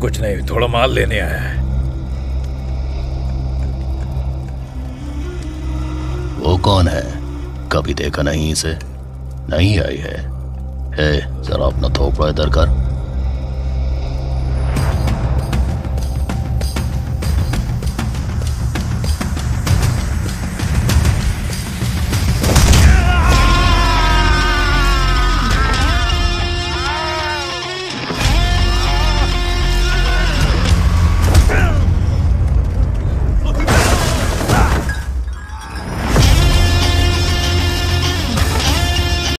कुछ नहीं, थोड़ा माल लेने आया है। वो कौन है? कभी देखा नहीं इसे? नहीं आई है। जरा अपना थोपड़ा इधर कर।